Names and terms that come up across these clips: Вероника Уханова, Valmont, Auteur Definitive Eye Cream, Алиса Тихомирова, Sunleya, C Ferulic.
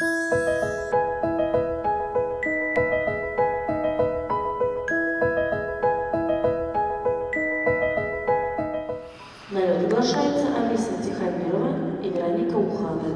Наряд приглашается Алиса Тихомирова и Вероника Уханова.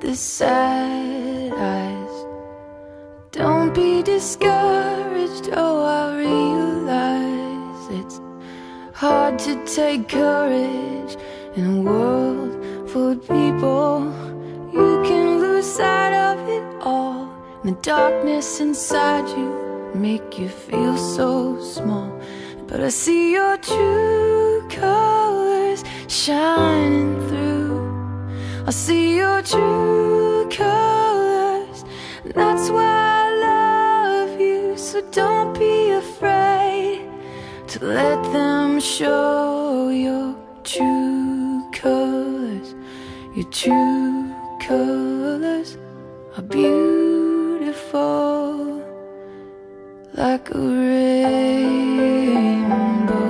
The sad eyes, don't be discouraged. Oh, I realize it's hard to take courage in a world full of people. You can lose sight of it all, and the darkness inside you make you feel so small. But I see your true colors shining through. I see your true colors, and that's why I love you. So don't be afraid to let them show your true colors. Your true colors are beautiful, like a rainbow.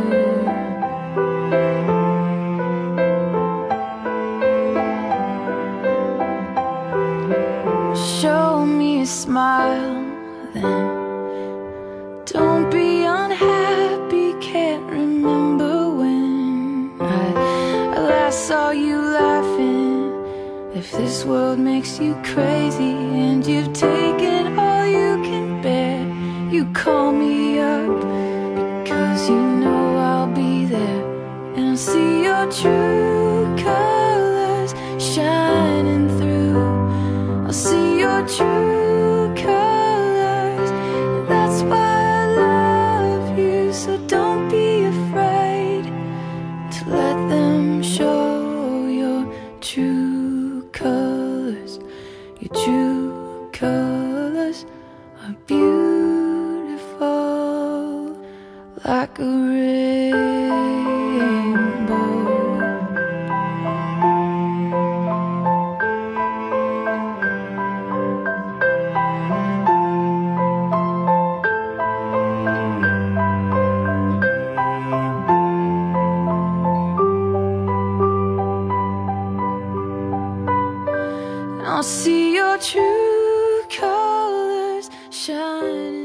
Smile then, don't be unhappy. Can't remember when I last saw you laughing. If this world makes you crazy and you've taken all you can bear, you call me up because you know I'll be there. And I see your true colors shining through. I'll see your true colors. Your true colors are beautiful. like a rainbow. I'll see your true colors shine.